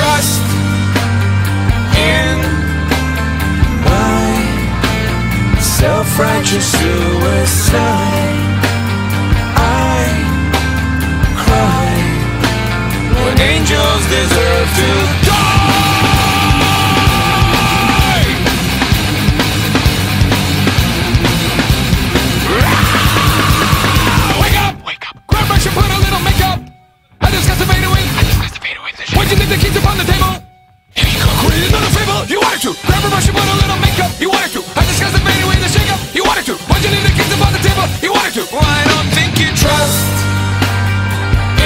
trust in my self-righteous suicide. I cry when angels deserve to die. Wake up! Wake up! Grab brush and put a little makeup. I just got to fade away. Why'd you leave the keys upon the table? Here you go. Create another fable. You wanted to. Grab a brush and put a little makeup. You wanted to. I just got to fade away the shake up. You wanted to. Why'd you leave the keys upon the table? You wanted to. Well, I don't think you trust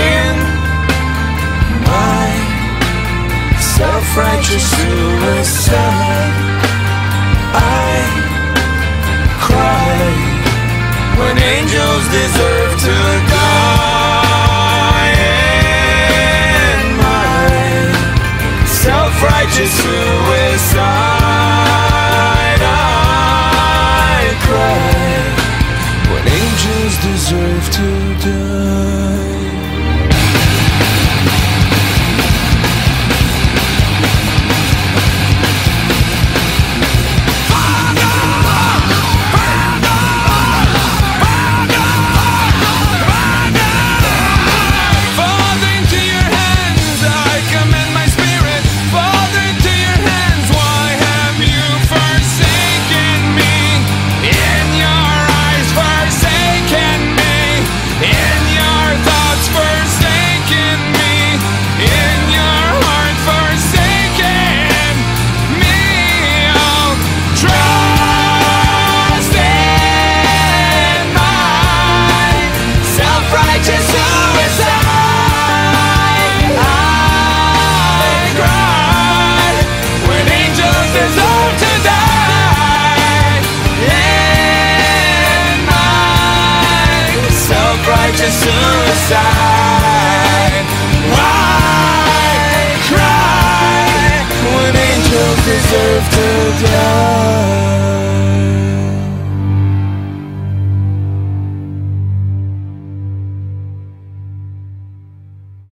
in my self-righteous suicide. I cry when angels deserve to die. Self-righteous suicide. I cry when angels deserve to die. Suicide.